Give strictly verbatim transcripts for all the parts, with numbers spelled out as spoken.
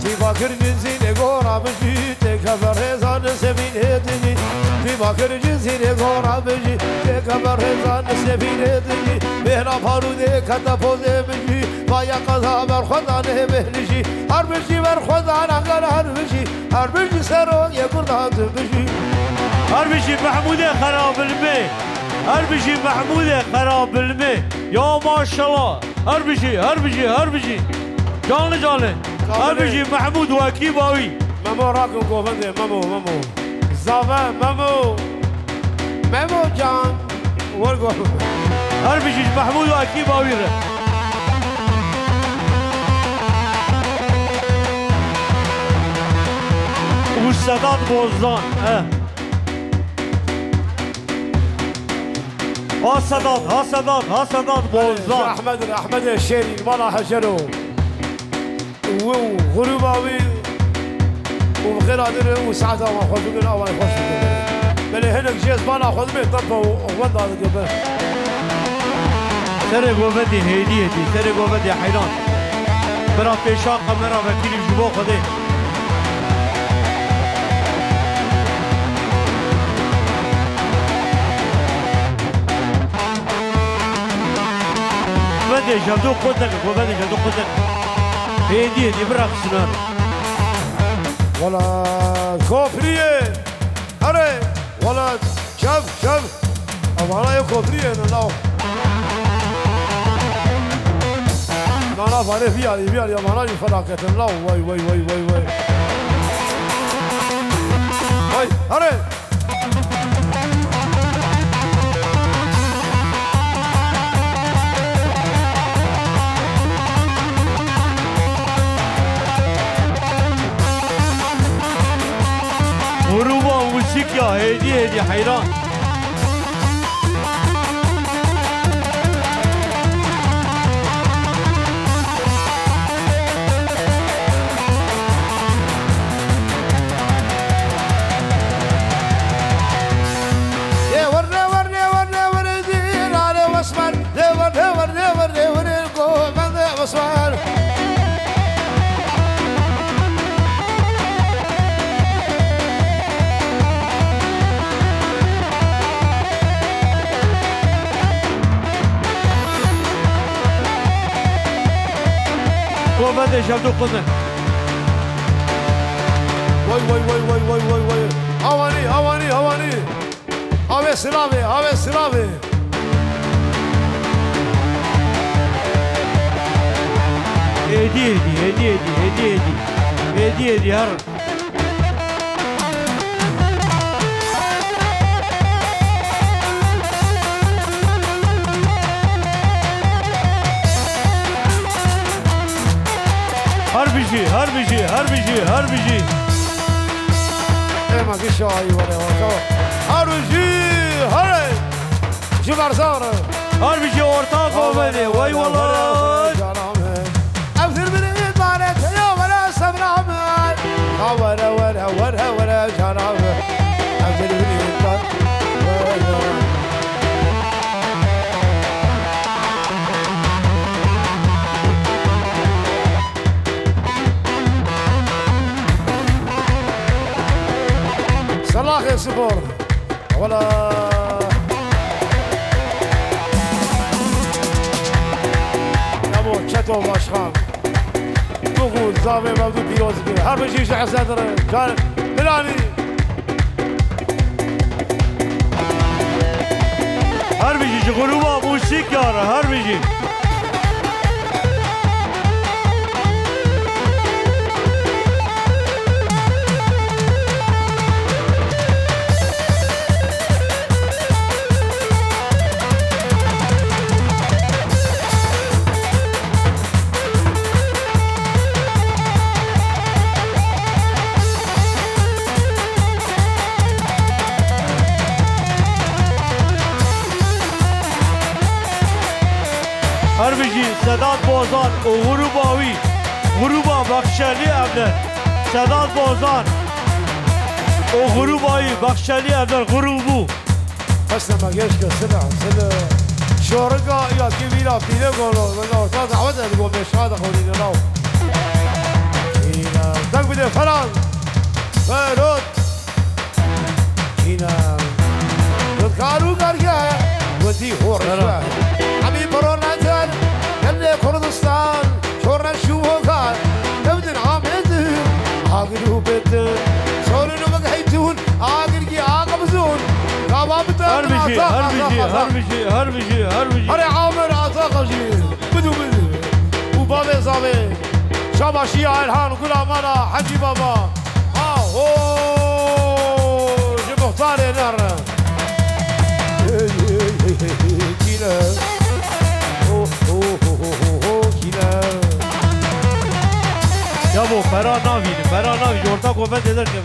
في باكر جنسي غورا بجي تكبر رزان سبين هدي في باكر جنسي غورا بجي تكبر رزان سبين هدي بهنا فاروده كتا فوزه بجي بايا قضا بر خدا نه بهلشي هر بجي بر خدا نغر هر بجي هر بجي سرو يقرض بجي هر بجي محموده خراب البيت هر بجي محموده خراب البيت يا ما شاء الله هر بجي هر بجي هر بجي جانل جانل هربجي محمود وكيباوي مامو راكم كوفندي مامو مامو زافا مامو مامو جان ورقو هربجي محمود وكيباوي والسادات بوزدان اه ها سادات ها سادات ها سادات بوزدان احمد احمد الشيري المرا حشرو وغروباوي وبخير هادر وسعادة ونخوض بكنا ونخوض بكنا بلي هناك جيز بانا خوض بيه طبا وغوض هذا الجبال سرق وفدي هيديتي سرق وفدي حيلان برا بيشاق مرا وكيلي جبو خده وفدي جبدو قدك وفدي جبدو قدك هديه دي برا خسران ولا كوفريه هري ولا شاف شاف أبغى كوفريه أنا ناو أنا فاري فيها دي فيها دي أبغى يفرق كتير ناو واي واي واي واي واي واي هري شيك يا هيدي هيدي حيران يا ورنا ورنا ورنا ورنا دير على واسمر يا ورنا ورنا ورنا ورنا القوم على واسمر وفدي جابدو قدر واي واي واي واي واي واي واي اواني اواني اواني اوي سلامي اوي سلامي هدي هدي هدي هدي هدي هدي هدي هر هربجي هربجي هربجي هربجي ايه ما فيش اي ولا ولا هربجي هري جبر زاره هربجي ورطاق ومني واي والله ابذر من ايمانك يا ولا صبر عمال ورا ورا ورا ورا جناب ابذر من ايمانك صلاح يا سبور ولا نمو شتو واشخام بوغو زامي مبدو بيوز بي هربجي شحس هدر جانب هلاني هربجي جغلوبة موسيقى يارا هربجي سادات بازان وغروباوي غروبا بخشالي عبدل سادات بازان وغروباوي بخشالي عبدل غروبو حسنا ما جاش كسنا سنا شورقا يا كبيرة في لقولو لقولو تاع عودة لقولو مش هذا خلينا ناو فرنسا بيروت هنا تذكروا قرية ودي هورنا حبيب برونا زين كل كردستان شورنا شو هكذا نبدن عميد عقله بيت شورنا مقهيتون عقل كي عقبزون كبابت هربجي هربجي هربجي هربجي هربجي هري عامر عتاقجي بدو بدو وبابي زابي شاباشي عالحان كل عمانا حجي بابا آه طاري نار كيلا أوه أوه أوه كيلا يا بو فرا نافين فرا نافين جورتا كوفة تدرك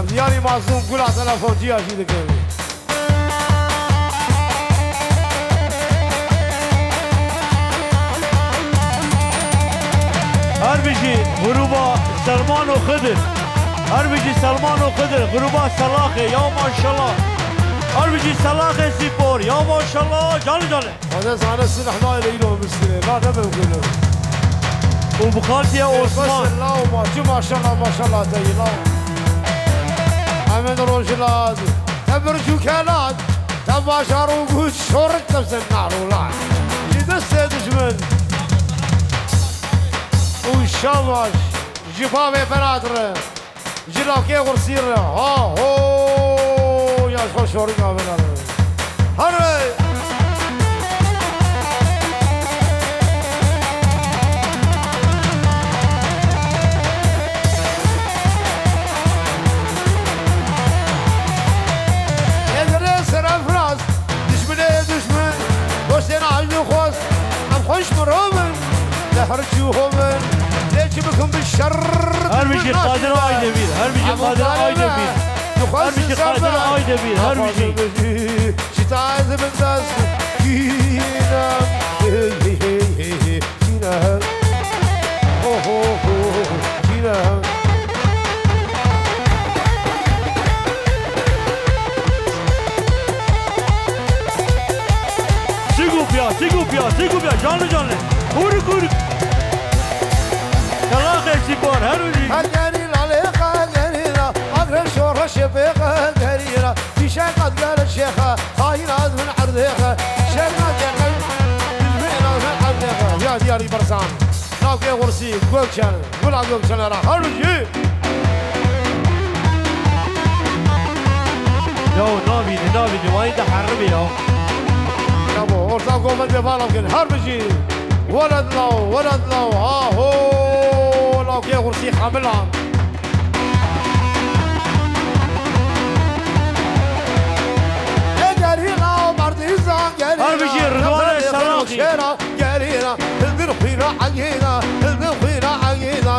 أمدياني معصوم كل عسلا فوجيا شيء ذكر هربجي غروبا سلمان وخضر هربجي سلمان وخضر غروبا سلاخي يا ما شاء الله هربجي سلاخي سيبور يا ما شاء الله جالي جالي هذا زعنا السنة احنا يليلهم السنة لا نبهم كله وبخالتي يا عثمان ما شاء الله ما شاء الله تيلا أمين رجلات تبرجو كالات تباشر وقود شورت تبسل نعلولات جدست دجمن وشامش جبابي فنادر جلاكي غرسير ها هو يا شو شوري ما بنا هري ادرس رفراس دشمني دشمن وشنا عجل خوص عم خوش مرومن لحرجوهم ليجبكم بالشر هربجي قادر آيدا بير هربجي قادر آيدا بير هربجي قادر آيدا بير هربجي شتا عايز من داس كينا كينا اوه كينا سيقو بيا سيقو بيا سيقو بيا جانلي جانلي كوري كوري هالجري العليقة جريرة أقرب شورة شبيقة جريرة في شقة قال الشيخة هاي ناس من عرضيقة شقة جريرة بالمئة من عرضيقة يا دياري برسان ناقي غرسي قوكشن ولا قوكشن راح هرجي يو نابي نابي ما يدا حربي يو نابو ورثا قومن ببالمكن هرجي ولد لو ولد لو هاهو اوكي غرسي حاملها جرينا ومرتيزا جرينا رضوان الشراقي جرينا البرخينا عجينا البرخينا عجينا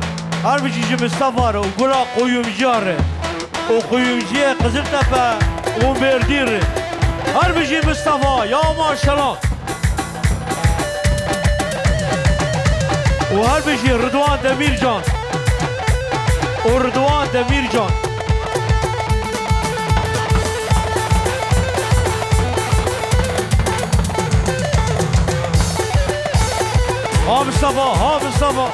هربجي جي مصطفى وقولا قيوم جار وقيوم جي قزل تفا ومبردير هربجي مصطفى يا ما شاء الله وهربجي رضوان دمير جان رضوان دمير جان ها مصطفى ها مصطفى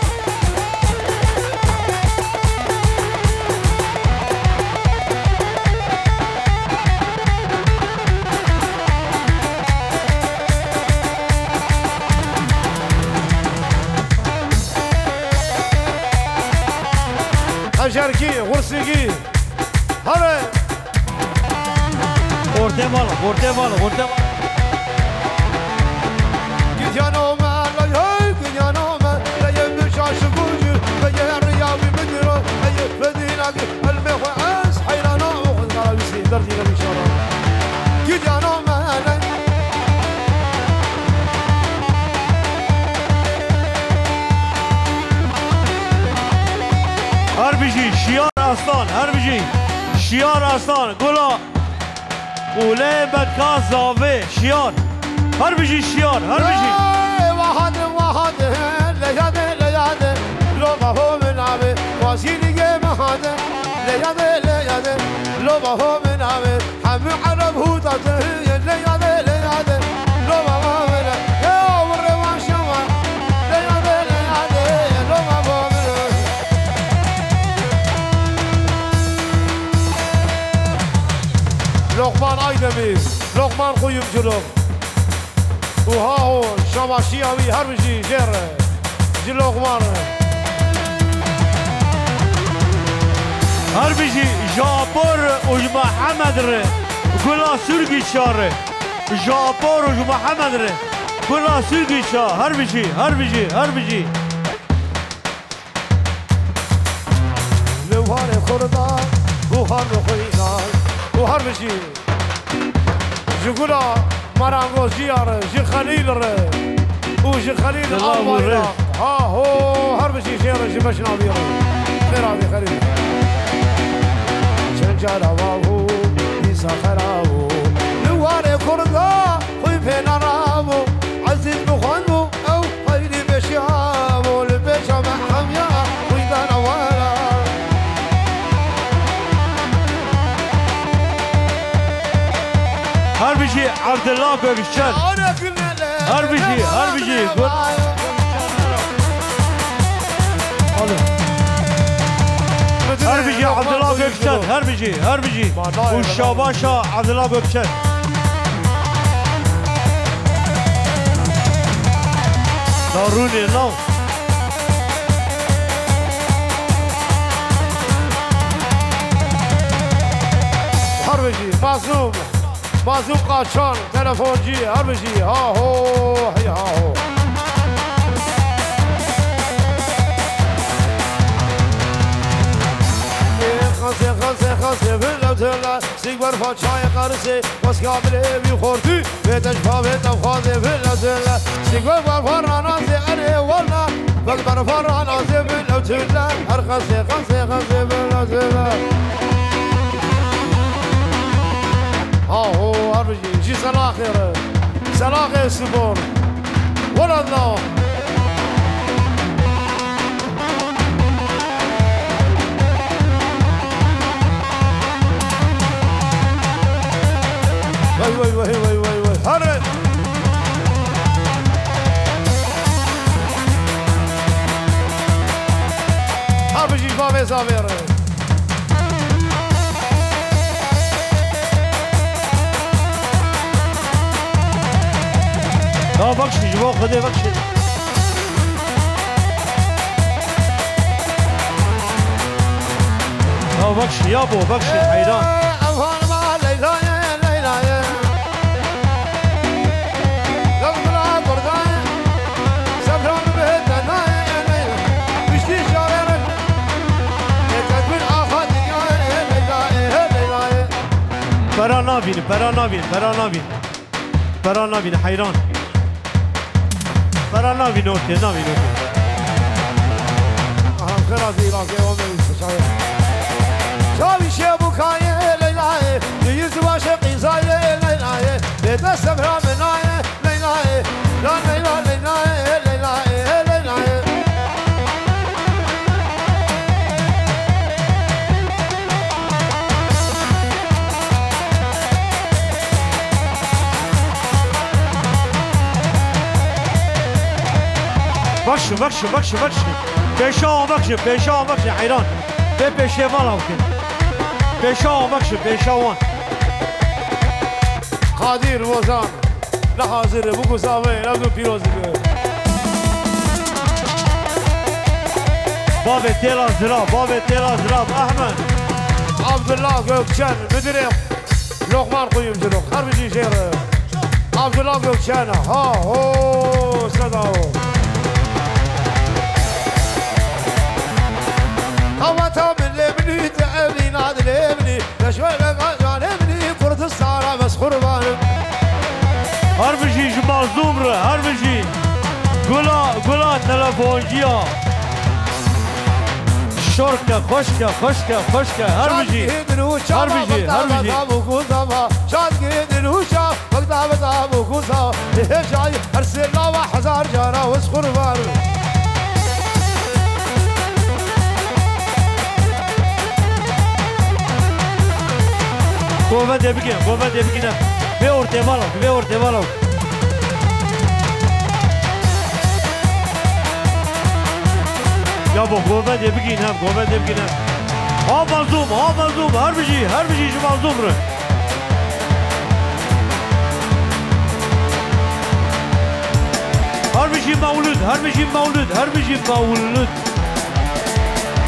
جركي غرسيكي هلا غورتي مالا غورتي مالا غورتي مالا كيجانو مالا هاي كيجانو مالا يمشي شاشكوجي بجير رياضي بجرو هاي بدينا المخاس حيران وخذ راسي درتي ان شاء الله كيجانو مالا هربجي شيار أصلان هربجي شيار أصلا قولا قولا بدكاز زاوي شيار هر بيجي شيار هر بيجي واحد واحد لياد لياد لوبا هو من عبي واسيني جم واحد لياد لياد لوبا هو من عبي حمي عرب هو تطه لياد لياد لوبا هو من يا وروان شمال لياد لياد لوبا هو من لقمان أيدمي لقمان خويم جلوب وهاو شماشي أبي هربجي جر جلوك مار هربجي جابر ومحمد ر كلا سرقي شار جابر ومحمد ر كلا سرقي شار هربجي هربجي هربجي لوهان خوردا وهان خوينا وهربجي جقولا مرانگو زیاره زی خلیل ره او زی خلیل آبایره ها هو هر بچی زیاره زی بچن آبیره خرابی خلیل چنجارا وو نیزا خرابو لواره کردا خوی پنارامو عزیز بخوانو او خیلی بشیامو لبچه محمیا خوی دانوارا هربجي عبد الله بقشان هربجي هربجي قول هربجي عبد الله بقشان هربجي هربجي والشاباشا عبد الله بقشان ضروري لو هربجي معصوم بازوق قاشان تلفونجي هربجي ها هو هي ها هو خاصه خاصه خاصه بلادنا سيجبر فاشاي قارسي واسكابلي بيخورتي بتجفا بتفخاذي بلادنا سيجبر فرانا سيري والله بقدر فرانا بلادنا خاصه خاصه خاصه بلادنا هاو هربجي جي سلاخير سلاخير السبور ولدنا وي وي وي وي وي وي هرب هربجي بابي زابير لا بخشي جوا خدي بخشي لا بخشي يا ابو بخشي حيران امهار ما ليلى يا ليلى يا لو طلع بردان سفران بهتنا يا ليلى بشتي شارع تكبر اخذ يا ليلى يا ليلى برانابين برانابين برانابين برانابين حيران برا نبی نوتی نبی نوتی. آهان خرازی لگه و میشه شاید. شاید شیب و کایه لینایه دیوز باشه قیزایه لینایه دیده سبرام لینایه لینایه لینایه لینایه لینایه لینایه. بخش بخش بخش بخش پیشان بخش پیشان بخش حیران به پیشان مالاو کن پیشان بخش پیشان قادر وزان لحاظر بگو زاوی لگو پیروز بگو باب تیلا زراب باب تیلا زراب احمد عبدالله گوکچن بدریم لقمان قویم جلو خربجی جیره عبدالله گوکچن ها هو صداو قوتها من لبني تعبني نادي لبني تشوي بقى لبني كرة الصارة بس خربان هربجي جماز دومره هربجي قولا قولا تلفونجيا شركة خشكة خشكة خشكة هربجي هربجي هربجي هربجي بوفا دبكي بوفا دبكينا في أورتي بالو في أورتي بالو يا بو بوفا دبكينا بوفا دبكينا ها مظلوم ها مظلوم هربجي هربجي شو مظلوم ره هربجي مولود هربجي مولود هربجي مولود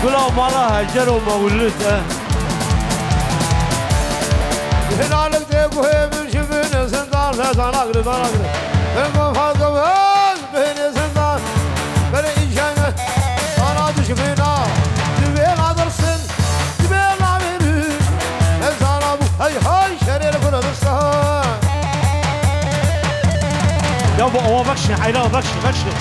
كلها مالا هجر ومولود هنا لقيت قهوة من شبين سندان سندان أقرب أقرب من فاضل بين سندان بين إنسان أنا دشمنا جبين أدرسن جبين أمير إنسان أبو هاي هاي شرير كنا دستها يا أبو أو بخشني حيلا بخشني بخشني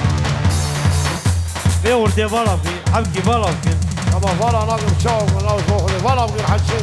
في ورد فلا في عبد فلا في أما فلا ناقم شاو ولا وصوح فلا في الحشي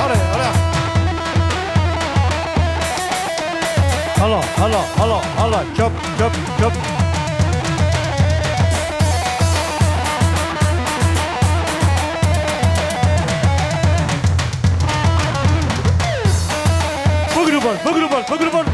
أري أري. هلا هلا هلا هلا شب شب شب بقربان بقربان بقربان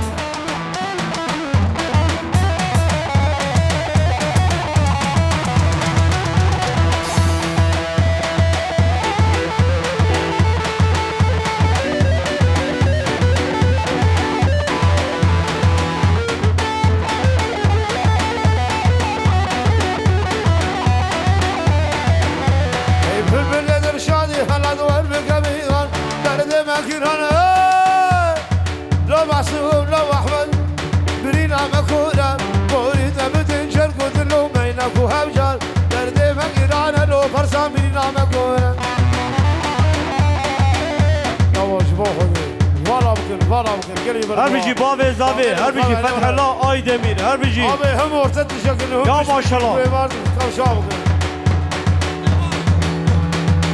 هربجي بابي زابي هربجي فتح الله آي دمير هربجي بابي هم ورثت شكله يا ما شاء الله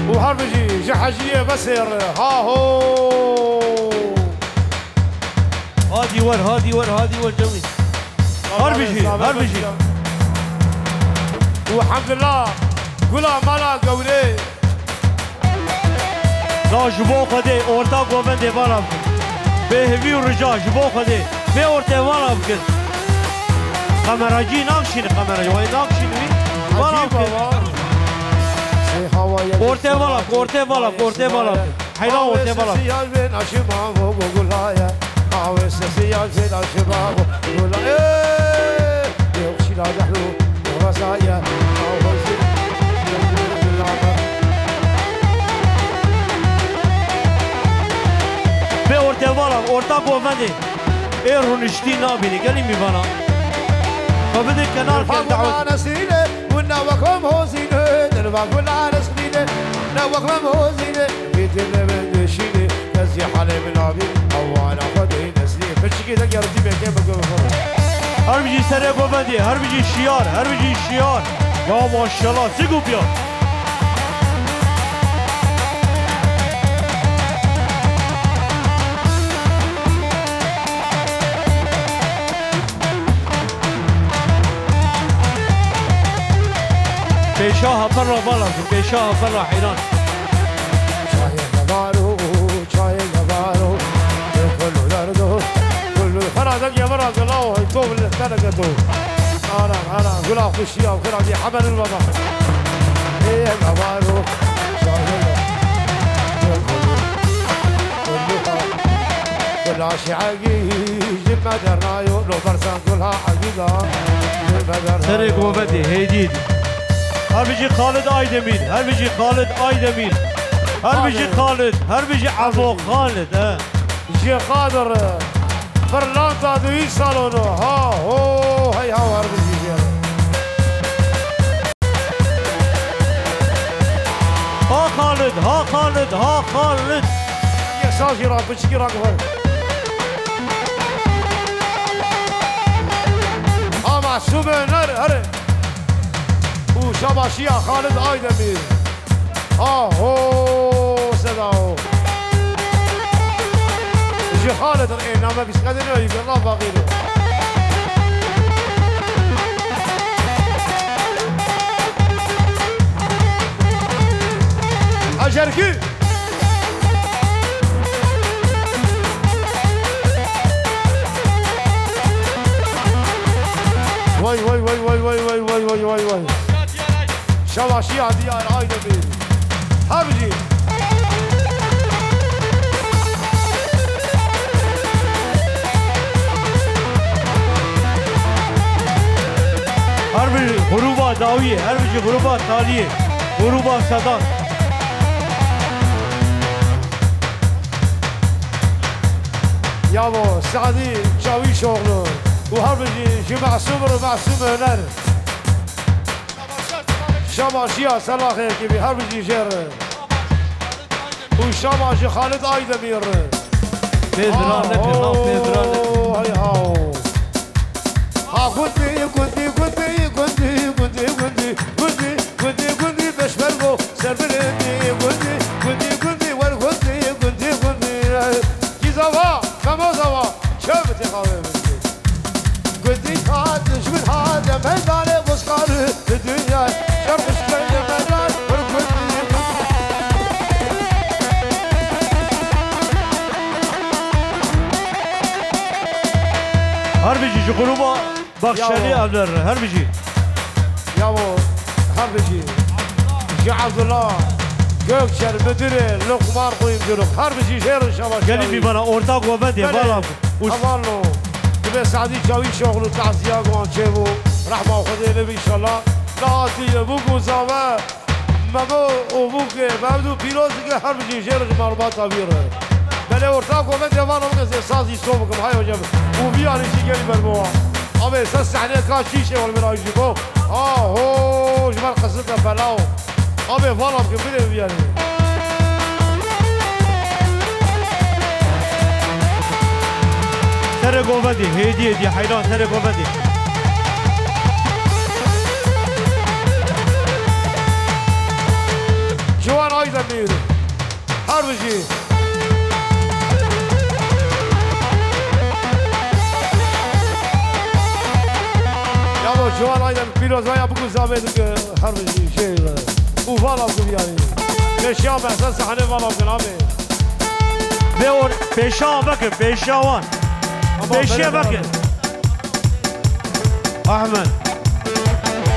وهربجي جحجية بسير ها هو هادي ور هادي ور هادي ور جميل هربجي هربجي والحمد لله قولا مالا قولي لا جبو قدي أورتا قوبندي بارا بهوی و رجاج با خودی به ارتباط بکن. کامراجی نامشین کامراجی وای نامشین وی. بالا بکن. ارتباط بکن ارتباط بکن ارتباط بکن. حالا ارتباط بکن. سیال بین آشیما و گلایه. آویس سیال بین آشیما و گلایه. یوشی لازحلو رسایه. تبارا ارتاق وفندي ايه رونشتي نابلي قالي مي بنا فبدك كنار كنتعود نسينه ونوقم هوزينه نوقم العرسينه نوقم هوزينه بيتنا بندشينه نزي حليب نابي او انا خدي نسلي فشكي دك يا رتي بيتنا بقول هربجي سرق وفندي هربجي شيار هربجي شيار يا ما شاء الله سيقو بيا بيشاها برا برا بيشاها برا حيران شاي غبارو شاي غبارو كله دردو كله فرادك يا فراد الله يكون للتركتو أنا أنا قلها خشية وقلها دي حبل البابا إيه غبارو شاي غبارو كلها شعقي جمع درنايو لو فرسان كلها عقيدة سرق وبدي هيديد هربجي خالد أيدميل هربجي خالد أيدميل هربجي خالد هربجي عفو خالد اه جي قادر فرلانتا دوی سالونو ها هو هی ها وارد می‌شیم. ها خالد ها خالد ها خالد یه سازی را بچکی را گفر. آما سومنر هر او شاباشی خالد آیدمی ها هو سلام. جي خالد رأينا ما فيش قد نوعي بالله باقيله أجركي وي وي وي وي وي وي وي وي وي وي شواشي عدي على عايدة بيلي هبجي هربي غروبة داوية هربي غروبة تالية غروبة صداق يا بو سعدي جاوي شغله وهربي جمع سمر ومع سمر هنر شاماشيا صلاح كبير هربي جير وشاماشي خالد أيدمير بيدران لك الله بيدران لك هاو هاخدني يكدني هربجي جغروبا بخشالي عبدالر هربجي يابو هربجي جي عبدالله gökçer müdürü lokmar koyayım diyorum harbici şehrin şavaşı gelin bir bana ortak oba diye bağlam havallo kime sadi çaviş oğlu tahziya gonçevu rahma okudu inşallah naatiye bu kuzava mebo o bu ki mevdu piloz ki harbici şehrin malumat habiri beni ortak oba diye bağlam kese sazi soğukum hay hocam bu bir an için gelin ben bu abi esas sahneye kaç şişe var ben ayıcı bu ahoo cümle kısımda felav أبي فلان كبير بياني. سر قوادي هدي هدي حيران سر قوادي. جوان أيضا مير. هربجي. يا أبو جوان أيضا بيروز يا أبو زابيد هربجي شيل. وفالا بكم يعني بشيا بحساس حني فالا بكم عمي بيور بشيا بكم بشيا وان بشيا بكم أحمد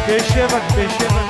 بشيا بكم بشيا بكم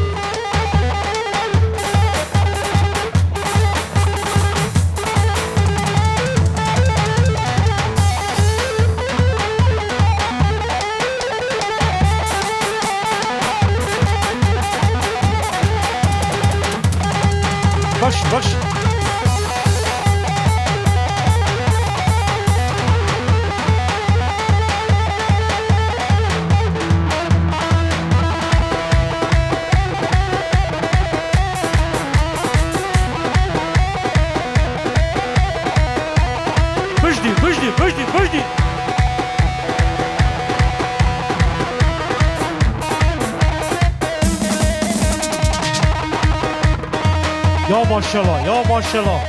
بش بش بجدي بجدي بجدي بجدي يا ما شاء الله يا ما شاء الله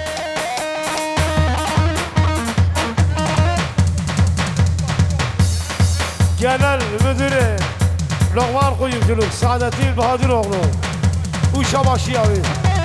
جلال مديري لغمان قويمculuk, Saadettin Bahadıroğlu. Uşa başı abi.